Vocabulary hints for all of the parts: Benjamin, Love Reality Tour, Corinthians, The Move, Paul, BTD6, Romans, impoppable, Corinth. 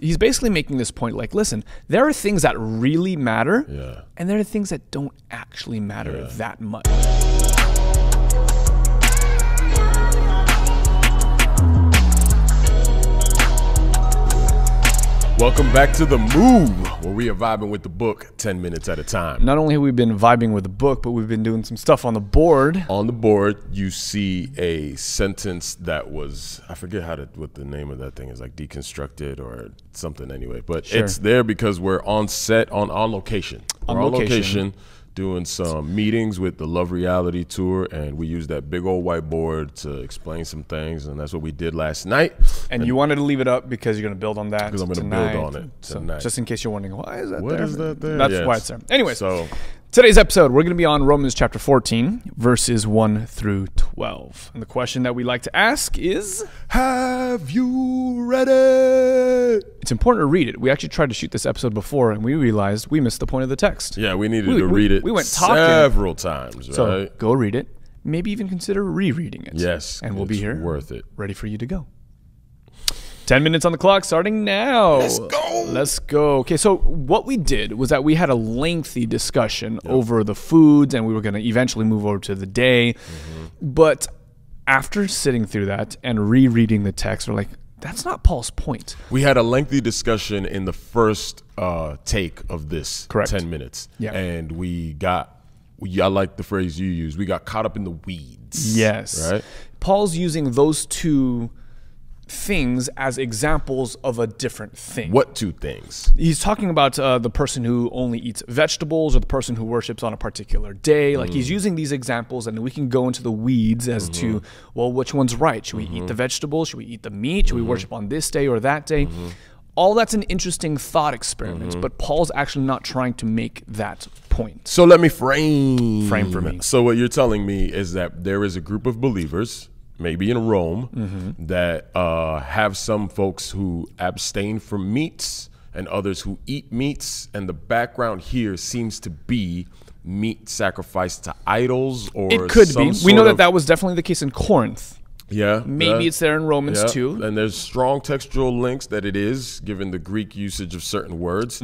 he's basically making this point, like, listen, there are things that really matter, and there are things that don't actually matter that much. Welcome back to The Move, where we are vibing with the book 10 minutes at a time. Not only have we been vibing with the book, but we've been doing some stuff on the board. On the board, you see a sentence that was, I forget how to, what the name of that thing is, like deconstructed or something anyway. But it's there because we're on set, on location. We're on location doing some meetings with the Love Reality Tour, and we used that big old whiteboard to explain some things, and that's what we did last night. And you wanted to leave it up because you're going to build on that because I'm going to build on it tonight. So just in case you're wondering, why is that there? What is that there? That's why it's there. Anyways, so today's episode, we're going to be on Romans chapter 14, verses 1 through 12. And the question that we like to ask is, have you read it? It's important to read it. We actually tried to shoot this episode before, and we realized we missed the point of the text. Yeah, we needed to read it. We went talking several times, right? So go read it. Maybe even consider rereading it. Yes, and we'll be here, worth it, ready for you to go. 10 minutes on the clock starting now. Let's go. Let's go. Okay, so what we did was that we had a lengthy discussion over the foods, and we were going to eventually move over to the day. But after sitting through that and rereading the text, we're like, that's not Paul's point. We had a lengthy discussion in the first take of this 10 minutes. And we got, I like the phrase you used, we got caught up in the weeds. Yes. Right? Paul's using those two things as examples of a different thing. What two things? He's talking about the person who only eats vegetables or the person who worships on a particular day. Like, he's using these examples, and we can go into the weeds as to, well, which one's right? Should we eat the vegetables? Should we eat the meat? Should we worship on this day or that day? All that's an interesting thought experiment, but Paul's actually not trying to make that point. So let me frame for me. So what you're telling me is that there is a group of believers, maybe in Rome, that have some folks who abstain from meats and others who eat meats. And the background here seems to be meat sacrificed to idols, or it could be. We know that that was definitely the case in Corinth. Yeah. Maybe it's there in Romans too. And there's strong textual links that it is, given the Greek usage of certain words.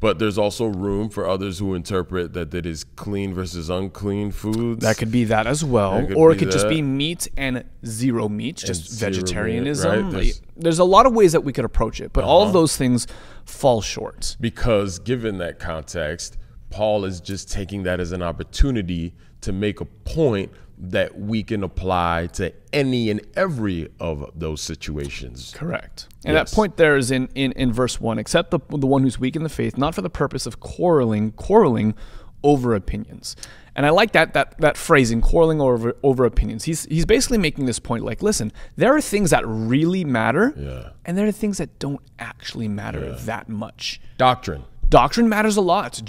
But there's also room for others who interpret that it is clean versus unclean foods. That could be that as well. Or it could just be meat and zero meat, just vegetarianism. There's a lot of ways that we could approach it, but all of those things fall short. Because given that context, Paul is just taking that as an opportunity to make a point that we can apply to any and every of those situations. Correct. And that point there is in verse 1, except the one who's weak in the faith, not for the purpose of quarreling over opinions. And I like that phrasing, quarreling over opinions. He's basically making this point, like, listen, there are things that really matter, and there are things that don't actually matter that much. Doctrine. Doctrine matters a lot.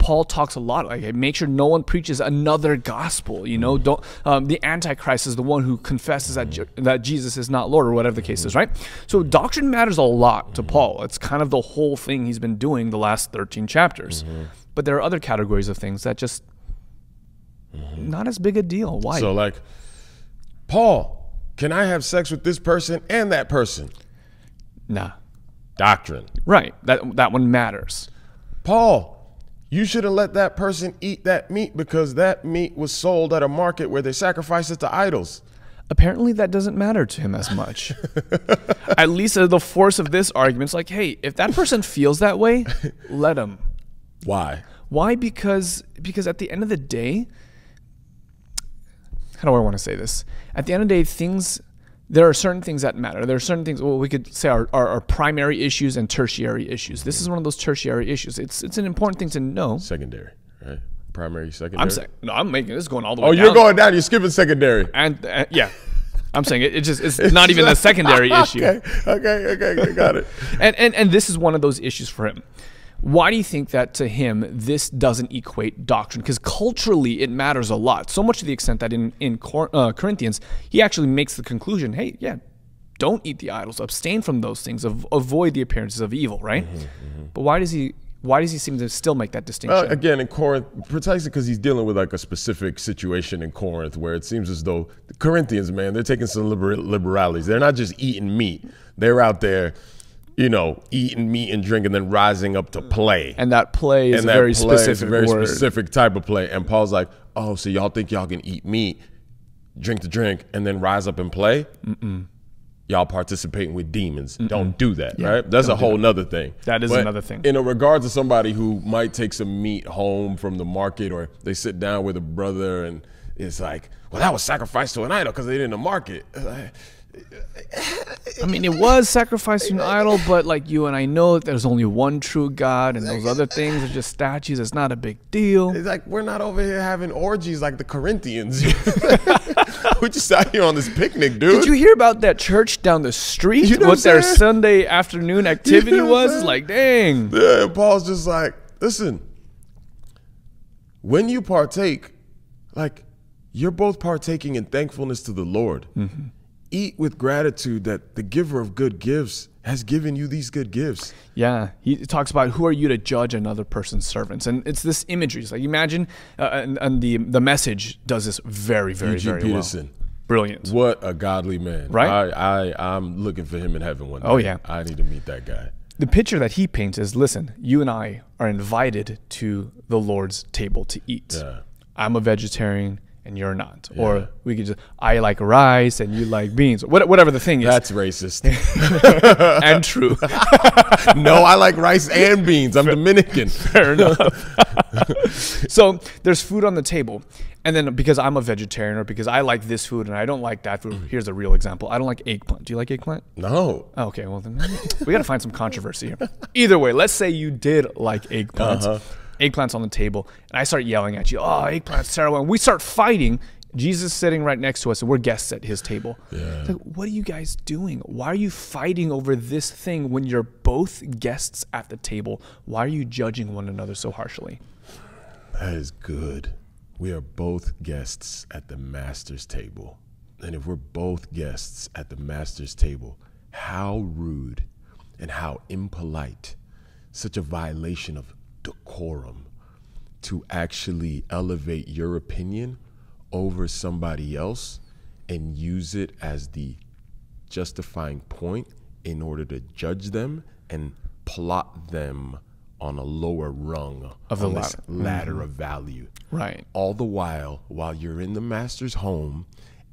Paul talks a lot. Like, make sure no one preaches another gospel. You know, don't. The Antichrist is the one who confesses that Jesus is not Lord, or whatever the case is, right? So doctrine matters a lot to Paul. It's kind of the whole thing he's been doing the last 13 chapters. But there are other categories of things that just not as big a deal. Why? So, like, Paul, can I have sex with this person and that person? Nah. Doctrine. Right. That one matters. Paul, you should have let that person eat that meat because that meat was sold at a market where they sacrificed it to idols. Apparently that doesn't matter to him as much. At least the force of this argument's like, hey, if that person feels that way, let him. Why? Why? Because at the end of the day, how do I want to say this? At the end of the day, there are certain things that matter. There are certain things, well, we could say are primary issues and tertiary issues. This is one of those tertiary issues. It's an important thing to know. Secondary, right? Primary, secondary. I'm making this going all the way down. Oh, you're going down. You're skipping secondary. And yeah. I'm saying it's not even a secondary issue. Okay, got it. And this is one of those issues for him. Why do you think that to him this doesn't equate doctrine? Because culturally it matters a lot, so much to the extent that in Corinthians he actually makes the conclusion, hey, yeah, don't eat the idols, abstain from those things, avoid the appearances of evil, right? But why does he seem to still make that distinction? Well, again, in Corinth, precisely because he's dealing with like a specific situation in Corinth where it seems as though the Corinthians, man, they're taking some liberalities. They're not just eating meat; they're out there you know, eating meat and drink and then rising up to play. And that play is a very specific type of play. And Paul's like, oh, so y'all think y'all can eat meat, drink the drink, and then rise up and play? Mm-mm. Y'all participating with demons. Mm-mm. Don't do that, yeah, right? That's a whole nother thing. That is another thing. In regards to somebody who might take some meat home from the market, or they sit down with a brother and it's like, well, that was sacrificed to an idol because they didn't market. I mean, it was sacrificed to an idol, but like you and I know that there's only one true God, and those other things are just statues. It's not a big deal. It's like, we're not over here having orgies like the Corinthians. We're just out here on this picnic, dude. Did you hear about that church down the street? You know what their Sunday afternoon activity was? It's like, dang. Yeah, and Paul's just like, listen, when you partake, like, you're both partaking in thankfulness to the Lord. Mm-hmm. Eat with gratitude that the giver of good gifts has given you these good gifts. Yeah, he talks about who are you to judge another person's servants, and it's this imagery. It's like, imagine, and the Message does this very, very, very Peterson. Well. Brilliant. What a godly man, right? I'm looking for him in heaven one day. Oh yeah, I need to meet that guy. The picture that he paints is: listen, you and I are invited to the Lord's table to eat. Yeah. I'm a vegetarian, and you're not. Yeah. Or we could just, I like rice and you like beans, whatever the thing is. That's racist. And true. No, I like rice and beans. I'm Dominican. Fair enough. So there's food on the table. And then because I'm a vegetarian, or because I like this food and I don't like that food. Here's a real example. I don't like eggplant. Do you like eggplant? No. Oh, okay, well then we got to find some controversy here. Either way, let's say you did like eggplant. Eggplant's on the table, and I start yelling at you, oh, eggplant's terrible, and we start fighting. Jesus is sitting right next to us, and we're guests at his table. Yeah. Like, what are you guys doing? Why are you fighting over this thing when you're both guests at the table? Why are you judging one another so harshly? That is good. We are both guests at the master's table. And if we're both guests at the master's table, how rude and how impolite, such a violation of decorum to actually elevate your opinion over somebody else and use it as the justifying point in order to judge them and plot them on a lower rung of the ladder of value. Right. All the while you're in the master's home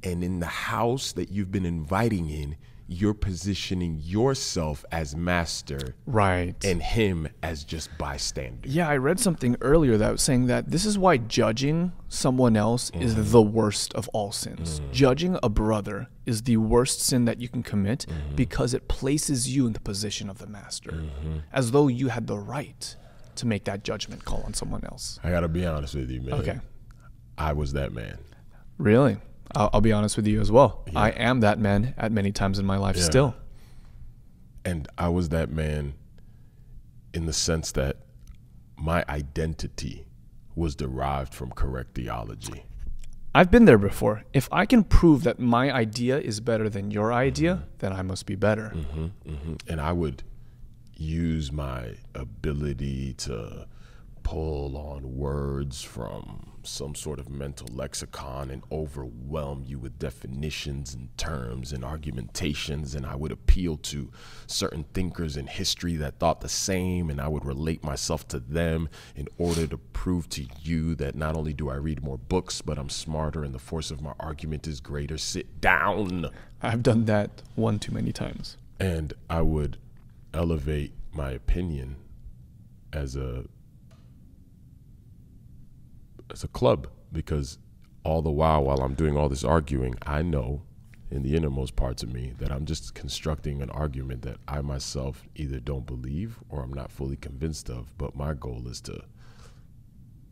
and in the house that you've been inviting in, you're positioning yourself as master, right, and him as just bystander. Yeah, I read something earlier that was saying that this is why judging someone else is the worst of all sins. Judging a brother is the worst sin that you can commit because it places you in the position of the master, as though you had the right to make that judgment call on someone else. I gotta be honest with you, man. Okay. I was that man. Really? I'll be honest with you as well. Yeah. I am that man at many times in my life still. And I was that man in the sense that my identity was derived from correct theology. I've been there before. If I can prove that my idea is better than your idea, then I must be better. And I would use my ability to pull on words from some sort of mental lexicon and overwhelm you with definitions and terms and argumentations, and I would appeal to certain thinkers in history that thought the same, and I would relate myself to them in order to prove to you that not only do I read more books, but I'm smarter and the force of my argument is greater. Sit down. I've done that one too many times. And I would elevate my opinion as a club, because all the while I'm doing all this arguing, I know in the innermost parts of me that I'm just constructing an argument that I myself either don't believe or I'm not fully convinced of, but my goal is to,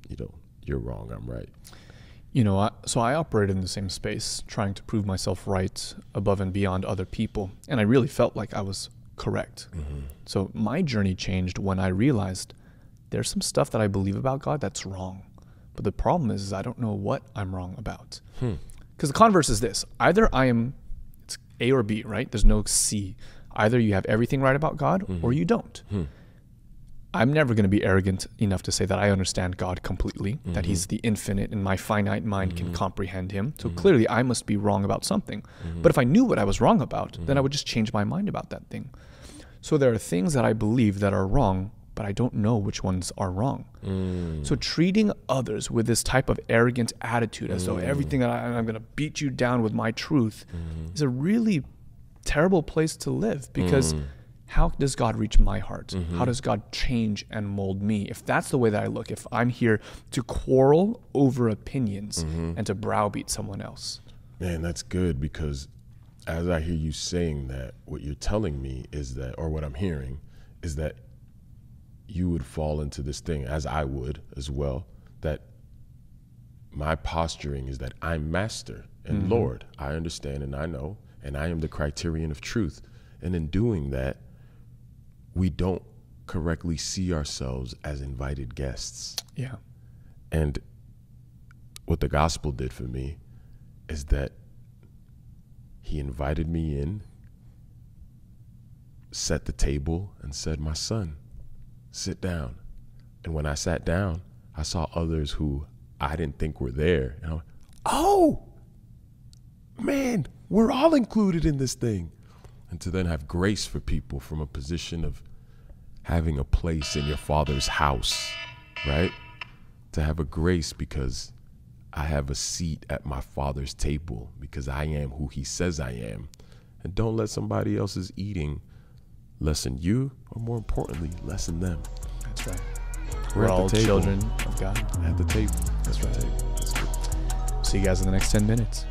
you know, you're wrong, I'm right. You know, so I operated in the same space, trying to prove myself right above and beyond other people, and I really felt like I was correct. So my journey changed when I realized there's some stuff that I believe about God that's wrong. But the problem is I don't know what I'm wrong about. Because the converse is this. Either I am, it's A or B, right? There's no C. Either you have everything right about God or you don't. I'm never going to be arrogant enough to say that I understand God completely, that he's the infinite and my finite mind can comprehend him. So clearly I must be wrong about something. But if I knew what I was wrong about, then I would just change my mind about that thing. So there are things that I believe that are wrong, but I don't know which ones are wrong. So treating others with this type of arrogant attitude as though everything that I'm going to beat you down with my truth is a really terrible place to live, because how does God reach my heart? How does God change and mold me? If that's the way that I look, if I'm here to quarrel over opinions and to browbeat someone else. Man, that's good, because as I hear you saying that, what you're telling me is that, or what I'm hearing is that you would fall into this thing, as I would as well, that my posturing is that I'm master and Lord, I understand and I know, and I am the criterion of truth. And in doing that, we don't correctly see ourselves as invited guests. Yeah. And what the gospel did for me is that he invited me in, set the table, and said, my son, sit down. And when I sat down, I saw others who I didn't think were there. And I went, oh, man, we're all included in this thing. And to then have grace for people from a position of having a place in your Father's house, right? To have a grace because I have a seat at my Father's table, because I am who he says I am. And don't let somebody else's eating lessen you, or more importantly, lessen them. That's right. We're all children of God. At the table. That's right. That's good. See you guys in the next 10 minutes.